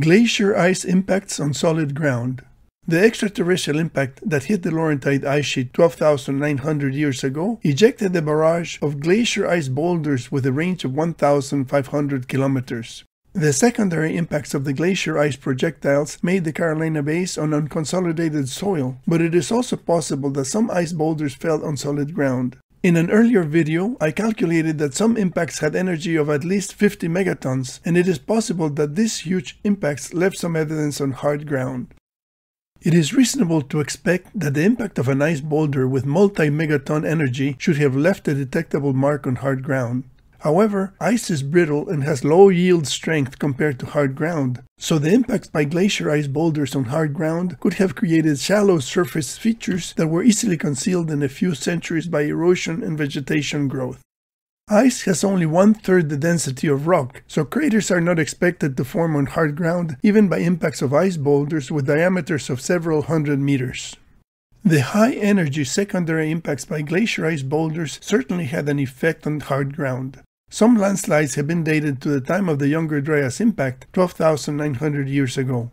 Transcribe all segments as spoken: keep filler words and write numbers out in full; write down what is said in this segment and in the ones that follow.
Glacier ice impacts on solid ground. The extraterrestrial impact that hit the Laurentide Ice Sheet twelve thousand nine hundred years ago ejected a barrage of glacier ice boulders with a range of one thousand five hundred kilometers. The secondary impacts of the glacier ice projectiles made the Carolina Bays on unconsolidated soil, but it is also possible that some ice boulders fell on solid ground. In an earlier video, I calculated that some impacts had energy of at least fifty megatons, and it is possible that these huge impacts left some evidence on hard ground. It is reasonable to expect that the impact of an ice boulder with multi-megaton energy should have left a detectable mark on hard ground. However, ice is brittle and has low yield strength compared to hard ground, so the impacts by glacier ice boulders on hard ground could have created shallow surface features that were easily concealed in a few centuries by erosion and vegetation growth. Ice has only one-third the density of rock, so craters are not expected to form on hard ground even by impacts of ice boulders with diameters of several hundred meters. The high-energy secondary impacts by glacier ice boulders certainly had an effect on hard ground. Some landslides have been dated to the time of the Younger Dryas impact, twelve thousand nine hundred years ago.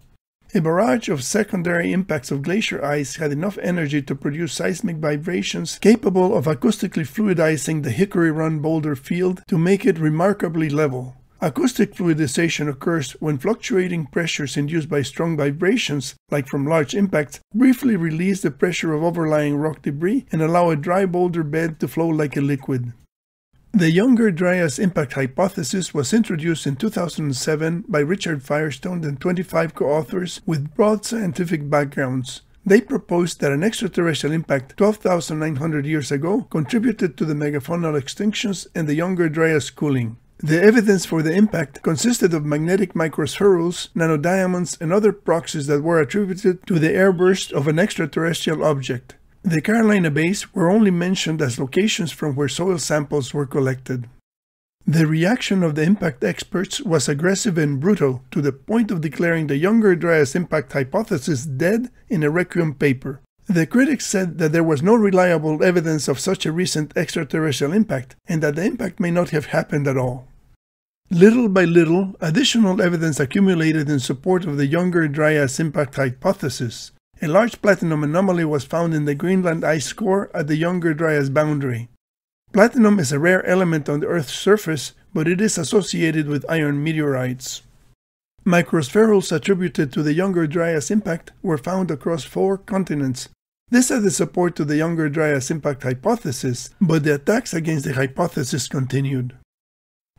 A barrage of secondary impacts of glacier ice had enough energy to produce seismic vibrations capable of acoustically fluidizing the Hickory Run Boulder Field to make it remarkably level. Acoustic fluidization occurs when fluctuating pressures induced by strong vibrations, like from large impacts, briefly release the pressure of overlying rock debris and allow a dry boulder bed to flow like a liquid. The Younger Dryas impact hypothesis was introduced in two thousand seven by Richard Firestone and twenty-five co-authors with broad scientific backgrounds. They proposed that an extraterrestrial impact twelve thousand nine hundred years ago contributed to the megafaunal extinctions and the Younger Dryas cooling. The evidence for the impact consisted of magnetic microspherules, nanodiamonds, and other proxies that were attributed to the airburst of an extraterrestrial object. The Carolina Bays were only mentioned as locations from where soil samples were collected. The reaction of the impact experts was aggressive and brutal, to the point of declaring the Younger Dryas impact hypothesis dead in a requiem paper. The critics said that there was no reliable evidence of such a recent extraterrestrial impact, and that the impact may not have happened at all. Little by little, additional evidence accumulated in support of the Younger Dryas impact hypothesis. A large platinum anomaly was found in the Greenland ice core at the Younger Dryas boundary. Platinum is a rare element on the Earth's surface, but it is associated with iron meteorites. Microspherules attributed to the Younger Dryas impact were found across four continents. This added support to the Younger Dryas impact hypothesis, but the attacks against the hypothesis continued.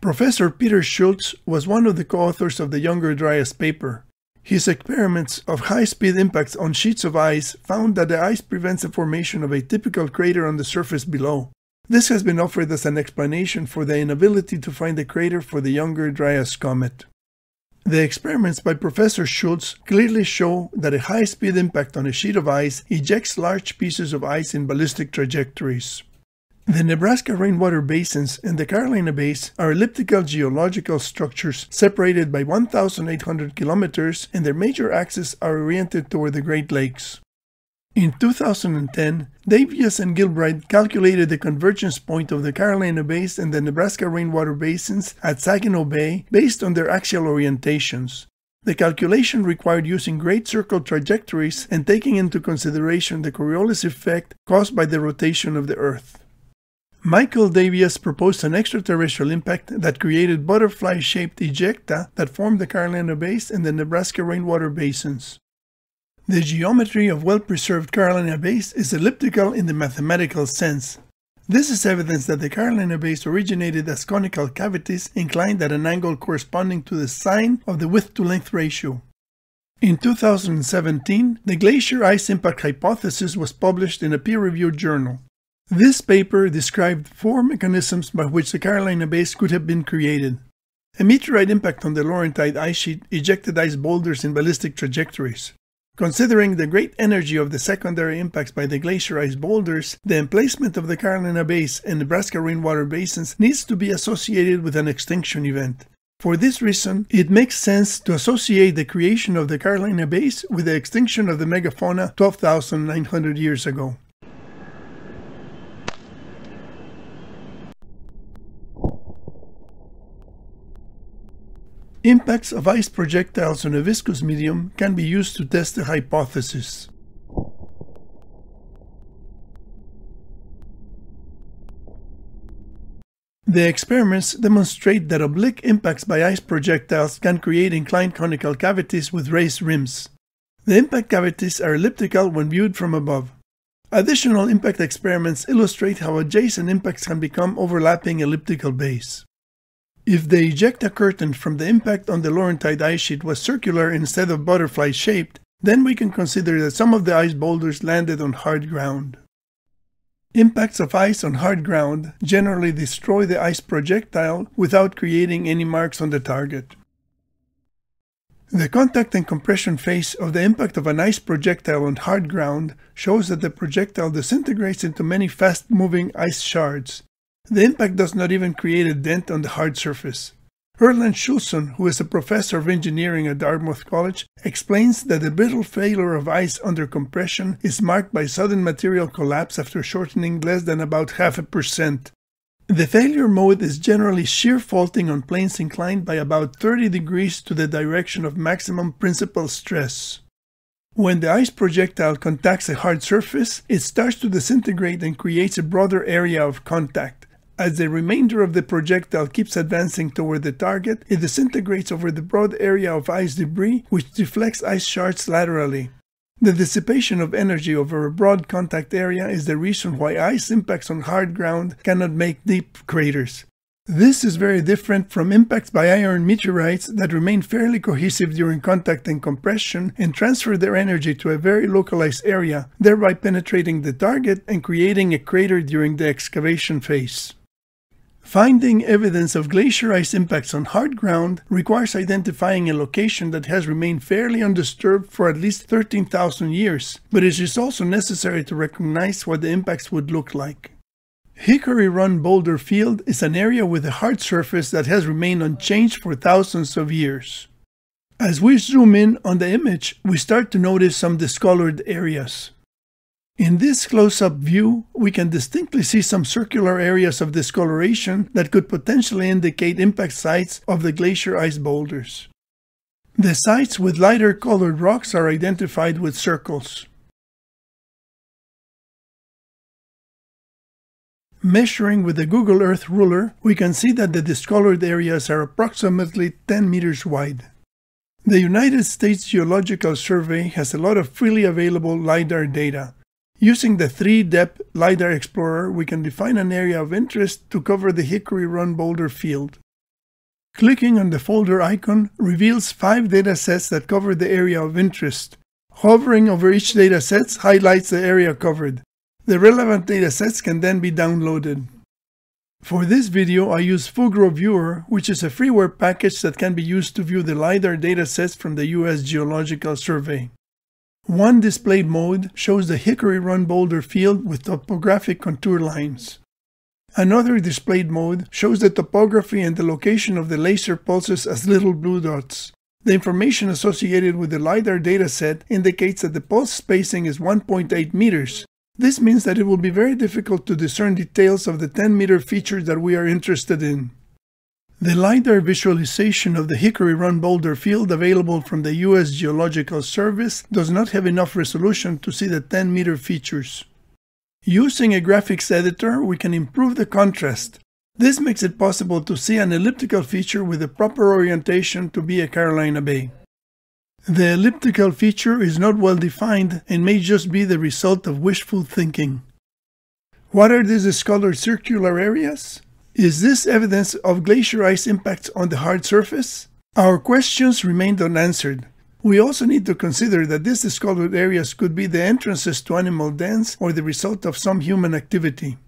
Professor Peter Schultz was one of the co-authors of the Younger Dryas paper. His experiments of high-speed impacts on sheets of ice found that the ice prevents the formation of a typical crater on the surface below. This has been offered as an explanation for the inability to find a crater for the Younger Dryas comet. The experiments by Professor Schultz clearly show that a high-speed impact on a sheet of ice ejects large pieces of ice in ballistic trajectories. The Nebraska Rainwater Basins and the Carolina Bays are elliptical geological structures separated by one thousand eight hundred kilometers, and their major axes are oriented toward the Great Lakes. In two thousand ten, Davias and Gilbride calculated the convergence point of the Carolina Bays and the Nebraska Rainwater Basins at Saginaw Bay based on their axial orientations. The calculation required using great circle trajectories and taking into consideration the Coriolis effect caused by the rotation of the Earth. Michael Davias proposed an extraterrestrial impact that created butterfly-shaped ejecta that formed the Carolina Bays and the Nebraska Rainwater Basins. The geometry of well-preserved Carolina Bays is elliptical in the mathematical sense. This is evidence that the Carolina Bays originated as conical cavities inclined at an angle corresponding to the sine of the width-to-length ratio. In two thousand seventeen, the Glacier Ice Impact Hypothesis was published in a peer-reviewed journal. This paper described four mechanisms by which the Carolina Bays could have been created. A meteorite impact on the Laurentide Ice Sheet ejected ice boulders in ballistic trajectories. Considering the great energy of the secondary impacts by the glacier ice boulders, the emplacement of the Carolina Bays and Nebraska Rainwater Basins needs to be associated with an extinction event. For this reason, it makes sense to associate the creation of the Carolina Bays with the extinction of the megafauna twelve thousand nine hundred years ago. Impacts of ice projectiles on a viscous medium can be used to test the hypothesis. The experiments demonstrate that oblique impacts by ice projectiles can create inclined conical cavities with raised rims. The impact cavities are elliptical when viewed from above. Additional impact experiments illustrate how adjacent impacts can become overlapping elliptical bays. If the ejecta curtain from the impact on the Laurentide ice sheet was circular instead of butterfly-shaped, then we can consider that some of the ice boulders landed on hard ground. Impacts of ice on hard ground generally destroy the ice projectile without creating any marks on the target. The contact and compression phase of the impact of an ice projectile on hard ground shows that the projectile disintegrates into many fast-moving ice shards. The impact does not even create a dent on the hard surface. Erland Schulson, who is a professor of engineering at Dartmouth College, explains that the brittle failure of ice under compression is marked by sudden material collapse after shortening less than about half a percent. The failure mode is generally shear faulting on planes inclined by about thirty degrees to the direction of maximum principal stress. When the ice projectile contacts a hard surface, it starts to disintegrate and creates a broader area of contact. As the remainder of the projectile keeps advancing toward the target, it disintegrates over the broad area of ice debris, which deflects ice shards laterally. The dissipation of energy over a broad contact area is the reason why ice impacts on hard ground cannot make deep craters. This is very different from impacts by iron meteorites that remain fairly cohesive during contact and compression and transfer their energy to a very localized area, thereby penetrating the target and creating a crater during the excavation phase. Finding evidence of glacier ice impacts on hard ground requires identifying a location that has remained fairly undisturbed for at least thirteen thousand years, but it is also necessary to recognize what the impacts would look like. Hickory Run Boulder Field is an area with a hard surface that has remained unchanged for thousands of years. As we zoom in on the image, we start to notice some discolored areas. In this close-up view, we can distinctly see some circular areas of discoloration that could potentially indicate impact sites of the glacier ice boulders. The sites with lighter colored rocks are identified with circles. Measuring with the Google Earth ruler, we can see that the discolored areas are approximately ten meters wide. The United States Geological Survey has a lot of freely available LiDAR data. Using the three D E P LiDAR Explorer, we can define an area of interest to cover the Hickory Run Boulder Field. Clicking on the folder icon reveals five datasets that cover the area of interest. Hovering over each dataset highlights the area covered. The relevant datasets can then be downloaded. For this video, I use Fugro Viewer, which is a freeware package that can be used to view the LiDAR datasets from the U S Geological Survey. One display mode shows the Hickory Run Boulder Field with topographic contour lines. Another displayed mode shows the topography and the location of the laser pulses as little blue dots. The information associated with the LiDAR dataset indicates that the pulse spacing is one point eight meters. This means that it will be very difficult to discern details of the ten meter features that we are interested in. The LiDAR visualization of the Hickory Run Boulder Field available from the U S Geological Service does not have enough resolution to see the ten meter features. Using a graphics editor, we can improve the contrast. This makes it possible to see an elliptical feature with the proper orientation to be a Carolina Bay. The elliptical feature is not well defined and may just be the result of wishful thinking. What are these discolored circular areas? Is this evidence of glacier ice impacts on the hard surface? Our questions remained unanswered. We also need to consider that these discolored areas could be the entrances to animal dens or the result of some human activity.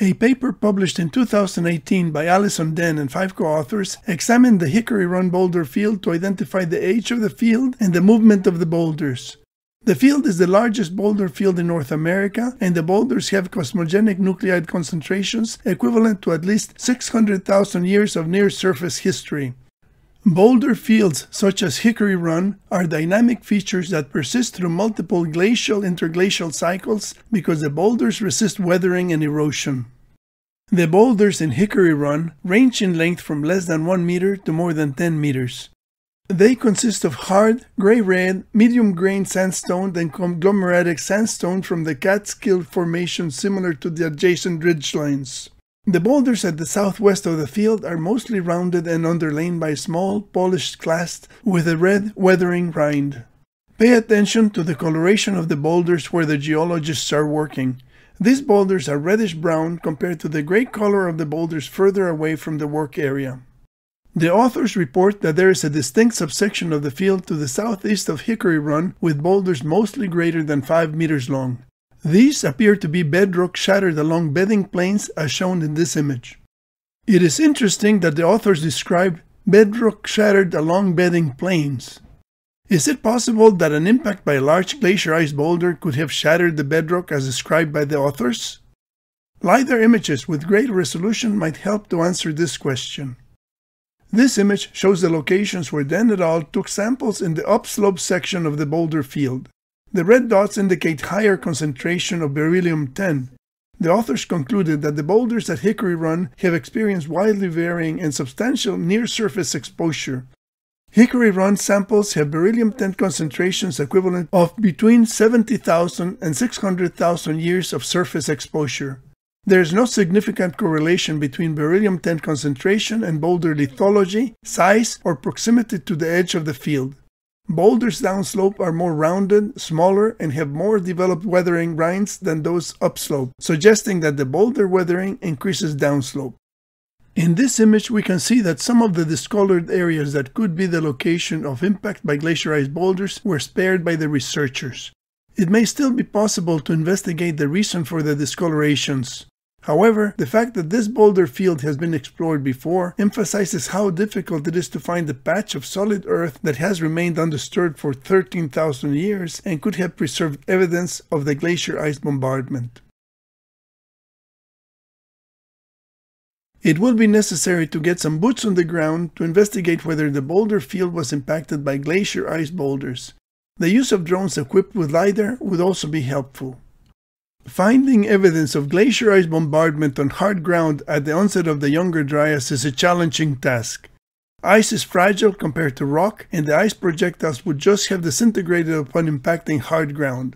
A paper published in two thousand eighteen by Alison Denn and five co-authors examined the Hickory Run Boulder Field to identify the age of the field and the movement of the boulders. The field is the largest boulder field in North America, and the boulders have cosmogenic nuclide concentrations equivalent to at least six hundred thousand years of near-surface history. Boulder fields, such as Hickory Run, are dynamic features that persist through multiple glacial-interglacial cycles because the boulders resist weathering and erosion. The boulders in Hickory Run range in length from less than one meter to more than ten meters. They consist of hard, gray-red, medium-grain sandstone and conglomeratic sandstone from the Catskill Formation, similar to the adjacent ridgelines. The boulders at the southwest of the field are mostly rounded and underlain by small, polished clasts with a red, weathering rind. Pay attention to the coloration of the boulders where the geologists are working. These boulders are reddish-brown compared to the gray color of the boulders further away from the work area. The authors report that there is a distinct subsection of the field to the southeast of Hickory Run with boulders mostly greater than five meters long. These appear to be bedrock shattered along bedding planes as shown in this image. It is interesting that the authors describe bedrock shattered along bedding planes. Is it possible that an impact by a large glacier ice boulder could have shattered the bedrock as described by the authors? LiDAR images with greater resolution might help to answer this question. This image shows the locations where Denn et al. Took samples in the upslope section of the boulder field. The red dots indicate higher concentration of beryllium ten. The authors concluded that the boulders at Hickory Run have experienced widely varying and substantial near-surface exposure. Hickory Run samples have beryllium ten concentrations equivalent of between seventy thousand and six hundred thousand years of surface exposure. There is no significant correlation between beryllium ten concentration and boulder lithology, size, or proximity to the edge of the field. Boulders downslope are more rounded, smaller, and have more developed weathering rinds than those upslope, suggesting that the boulder weathering increases downslope. In this image, we can see that some of the discolored areas that could be the location of impact by glacier ice boulders were spared by the researchers. It may still be possible to investigate the reason for the discolorations. However, the fact that this boulder field has been explored before emphasizes how difficult it is to find a patch of solid earth that has remained undisturbed for thirteen thousand years and could have preserved evidence of the glacier ice bombardment. It will be necessary to get some boots on the ground to investigate whether the boulder field was impacted by glacier ice boulders. The use of drones equipped with LiDAR would also be helpful. Finding evidence of glacier ice bombardment on hard ground at the onset of the Younger Dryas is a challenging task. Ice is fragile compared to rock, and the ice projectiles would just have disintegrated upon impacting hard ground.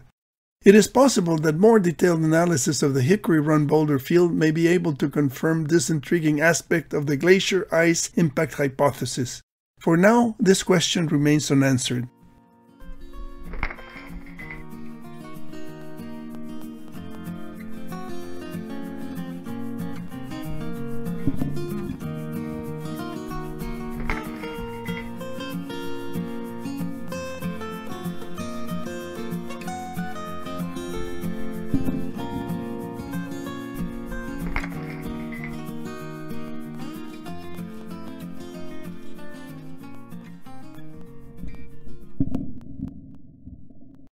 It is possible that more detailed analysis of the Hickory Run boulder field may be able to confirm this intriguing aspect of the Glacier Ice Impact Hypothesis. For now, this question remains unanswered.